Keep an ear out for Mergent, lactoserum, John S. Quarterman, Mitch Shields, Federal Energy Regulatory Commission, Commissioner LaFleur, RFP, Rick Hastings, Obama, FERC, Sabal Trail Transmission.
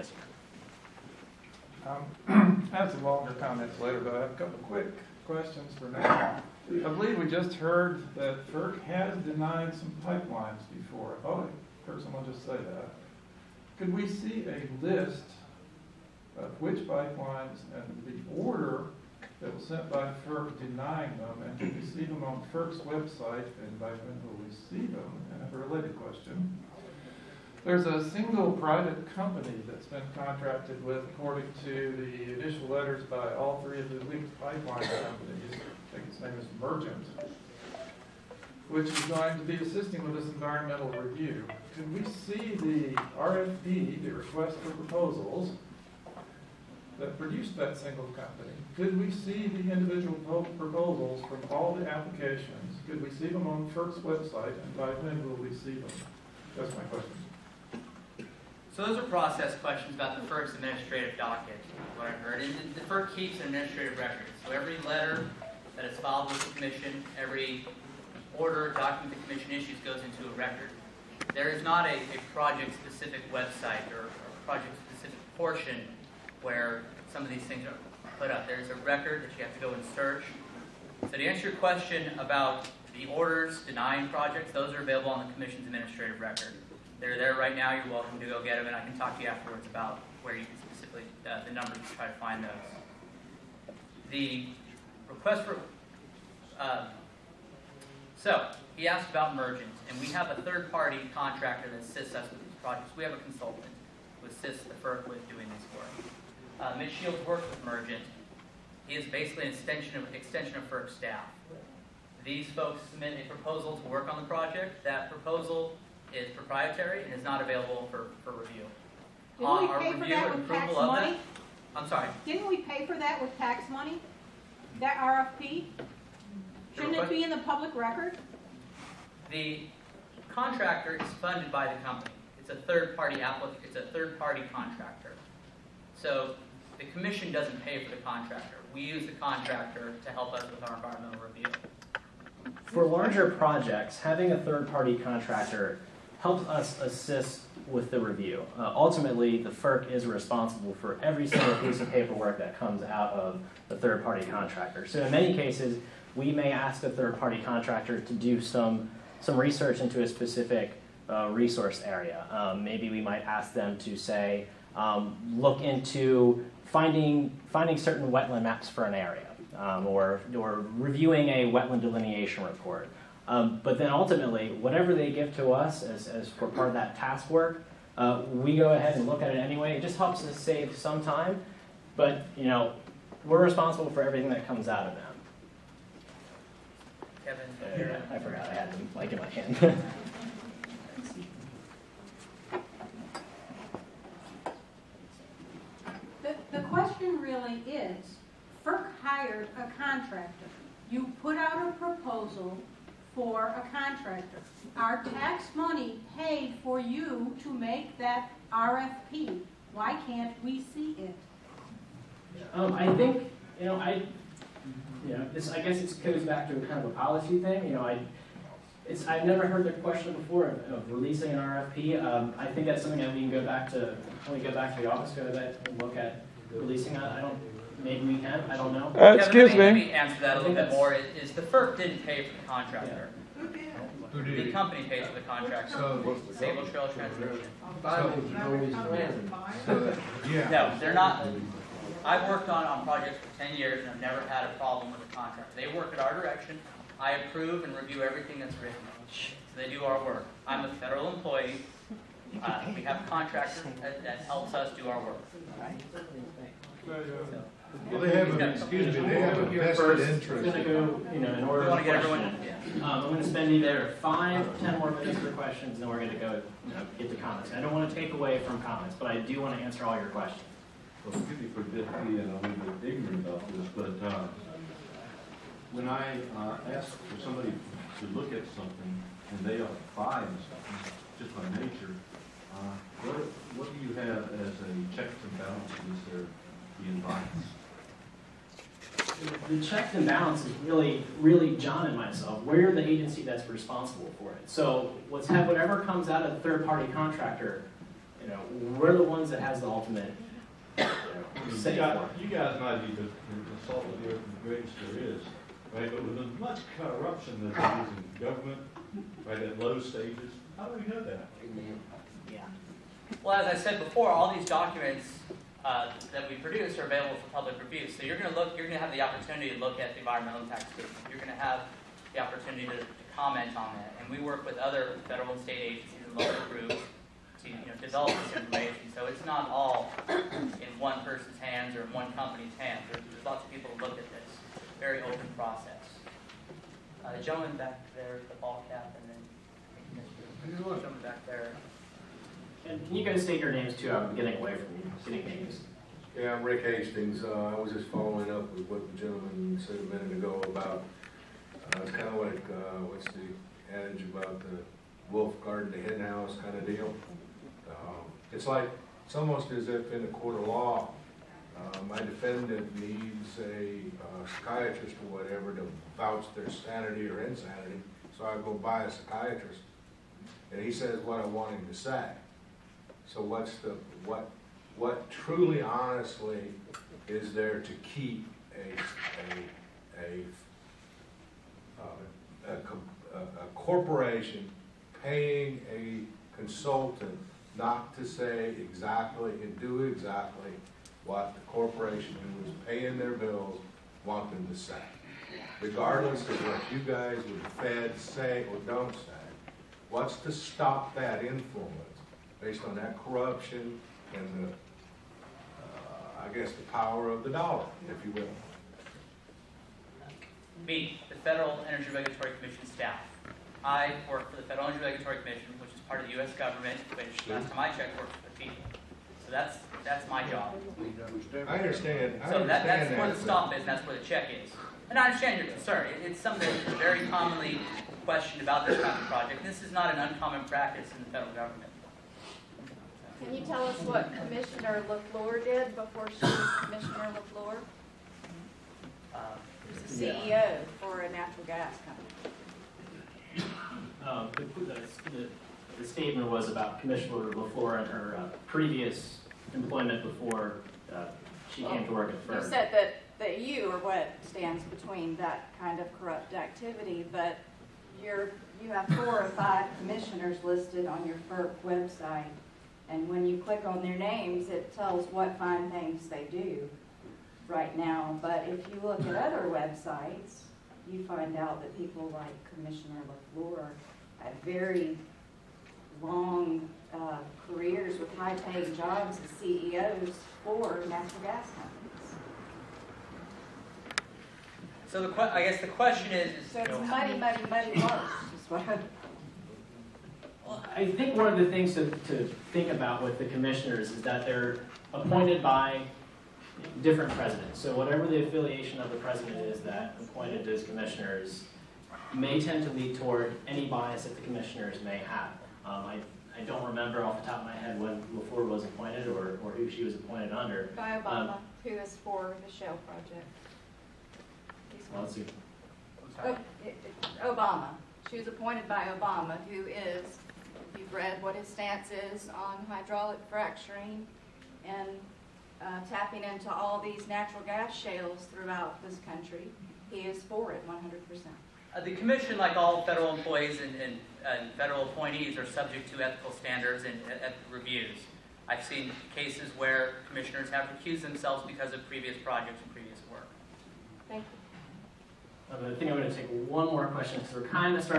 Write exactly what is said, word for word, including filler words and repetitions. Yes, sir. Um, I have some longer comments later, but I have a couple quick questions for now. I believe we just heard that FERC has denied some pipelines before. Oh, I heard someone just say that. Could we see a list of which pipelines and the order that was sent by FERC denying them, and can we see them on FERC's website, and by when will we see them? And I have a related question. There's a single private company that's been contracted with, according to the initial letters by all three of the linked pipeline companies, I think its name is Mergent, which is going to be assisting with this environmental review. Can we see the R F P, the request for proposals, that produced that single company? Could we see the individual proposals from all the applications? Could we see them on FERC's website, and by when will we see them? That's my question. So those are process questions about the FERC's administrative docket, what I heard. And the FERC keeps an administrative record. So every letter that is filed with the commission, every order, document the commission issues goes into a record. There is not a, a project-specific website or, or project-specific portion where some of these things are put up. There's a record that you have to go and search. So to answer your question about the orders denying projects, those are available on the commission's administrative record. They're there right now. You're welcome to go get them, and I can talk to you afterwards about where you can specifically, uh, the numbers, to try to find those. The request for, uh, so he asked about Mergent, and we have a third-party contractor that assists us with these projects. We have a consultant who assists the FERC with doing this work. Uh, Mitch Shields works with Mergent. He is basically an extension of, extension of FERC staff. These folks submit a proposal to work on the project. That proposal is proprietary and is not available for, for review. Didn't uh, we pay for that with tax money? That, I'm sorry? Didn't we pay for that with tax money? That R F P? Shouldn't it be in the public record? The contractor is funded by the company. It's a third-party applicant. It's a third-party contractor. So the commission doesn't pay for the contractor. We use the contractor to help us with our environmental review. For larger projects, having a third-party contractor helps us assist with the review. Uh, ultimately, the FERC is responsible for every single piece of paperwork that comes out of the third-party contractor. So in many cases, we may ask the third-party contractor to do some, some research into a specific uh, resource area. Um, maybe we might ask them to, say, um, look into finding, finding certain wetland maps for an area. Um, or, or reviewing a wetland delineation report. Um, but then ultimately, whatever they give to us as, as for part of that task work, uh, we go ahead and look at it anyway. It just helps us save some time, but you know, we're responsible for everything that comes out of them. Kevin? Uh, I forgot I had them like in my hand. the, the question really is, FERC hired a contractor. You put out a proposal for a contractor. Our tax money paid for you to make that R F P. Why can't we see it? Um, I think, you know, I, you know, this, I guess it goes back to a kind of a policy thing. You know, I, it's, I've never heard the question before of, of releasing an R F P. Um, I think that's something that we can go back to, when we go back to the office, go to that and look at releasing that. I don't, Maybe we can. I don't know. Uh, excuse Kevin, me. Maybe answer that a little bit more. Is, is the FERC didn't pay for the contractor? Yeah. Who did? The company paid for the contractor. So, Sabal Trail Transmission. So, yeah. No, they're not. I've worked on on projects for ten years and I've never had a problem with a contractor. They work at our direction. I approve and review everything that's written. So they do our work. I'm a federal employee. Uh, we have contractors that, that helps us do our work. So, well, they have, a, excuse me, they have a vested interest. I'm going to go, you know, in order of questions. Um, I'm going to spend either five, ten more minutes for questions, and then we're going to go, you know, get the comments. And I don't want to take away from comments, but I do want to answer all your questions. Well, forgive me for just being a little bit ignorant about this, but uh, when I uh, ask for somebody to look at something, and they are buying something, just by nature, uh, what, what do you have as a checks and balances there? The checks and balance is really, really John and myself. We're the agency that's responsible for it. So what's, whatever comes out of the third-party contractor, You know, we're the ones that has the ultimate. You know, say you, got, you guys might be the, the salt of the earth and the greatest there is, right? But with as much corruption that is in government, right, at low stages, how do we know that? Yeah. Well, as I said before, all these documents uh, that we produce are available for public review. So you're going to look. You're going to have the opportunity to look at the environmental impact statement. You're going to have the opportunity to, to comment on that. And we work with other federal and state agencies and local groups to you know, develop this information. So it's not all in one person's hands or in one company's hands. There's, there's lots of people who look at this. Very open process. Uh, the gentleman back there is the ball cap, and then I think Mister Mister Gentleman back there. And can you guys state your names too? I'm getting away from you. Getting names. Yeah, I'm Rick Hastings. Uh, I was just following up with what the gentleman said a minute ago about. Uh, it's kind of like uh, what's the adage about the wolf guarding the hen house kind of deal. Um, it's like it's almost as if in a court of law, uh, my defendant needs a uh, psychiatrist or whatever to vouch their sanity or insanity. So I go buy a psychiatrist, and he says what I want him to say. So what's the what? What truly, honestly, is there to keep a a a Uh, a, a, a corporation paying a consultant not to say exactly and do exactly what the corporation who was paying their bills want them to say, regardless of what you guys with the Fed say or don't say? What's to stop that influence based on that corruption and the, uh, I guess, the power of the dollar, if you will? Me, the Federal Energy Regulatory Commission staff. I work for the Federal Energy Regulatory Commission, which is part of the U S government, which last time I checked works for the people. So that's that's my job. I understand. I so understand that, that's that, where the stop is, and that's where the check is. And I understand your concern. It, it's something that's very commonly questioned about this kind of project. This is not an uncommon practice in the federal government. Can you tell us what Commissioner LaFleur did before she was Commissioner LaFleur? Uh, She was the C E O for a natural gas company. Uh, the, the, the statement was about Commissioner LaFleur and her uh, previous employment before uh, she well, came to work at FERC. You said that, that you are what stands between that kind of corrupt activity, but you're, you have four or five commissioners listed on your FERC website, and when you click on their names, it tells what fine things they do right now, but if you look at other websites, you find out that people like Commissioner LaFleur have very long uh, careers with high-paying jobs as C E Os for natural gas companies. So the que I guess the question is, is so it's no. muddy, muddy, muddy worse. Is what I well, I think one of the things to, to think about with the commissioners is that they're appointed by different presidents. So whatever the affiliation of the president is that appointed as commissioners may tend to lead toward any bias that the commissioners may have. Um, I, I don't remember off the top of my head when LaFleur was appointed or, or who she was appointed under. By Obama, um, who is for the Shell project. Well, let's see. Oh, it, it, Obama. She was appointed by Obama, who is, you've read what his stance is on hydraulic fracturing and Uh, tapping into all these natural gas shales throughout this country. He is for it one hundred percent. Uh, the Commission, like all federal employees and, and, and federal appointees, are subject to ethical standards and uh, reviews. I've seen cases where commissioners have recused themselves because of previous projects and previous work. Thank you. Uh, I think I'm going to take one more question because we're kind of starting.